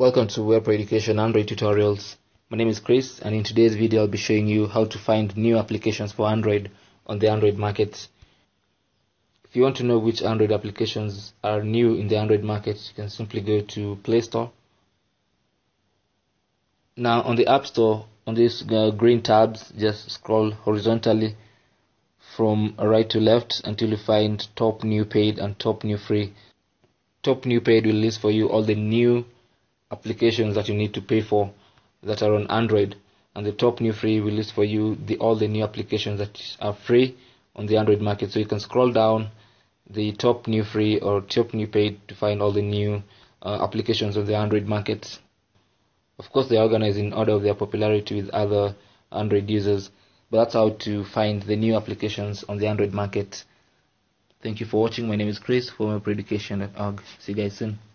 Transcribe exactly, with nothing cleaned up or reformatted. Welcome to WebPro Education Android Tutorials. My name is Chris, and in today's video I'll be showing you how to find new applications for Android on the Android market. If you want to know which Android applications are new in the Android market, you can simply go to Play Store. Now on the App Store, on these uh, green tabs, just scroll horizontally from right to left until you find Top New Paid and Top New Free. Top New Paid will list for you all the new applications that you need to pay for that are on Android, and the Top New Free will list for you the all the new applications that are free on the Android market. So you can scroll down the Top New Free or Top New Paid to find all the new uh, applications on the Android market. Of course, they are organized in order of their popularity with other Android users, but that's how to find the new applications on the Android market. Thank you for watching. My name is Chris from WebPro Education dot org. See you guys soon.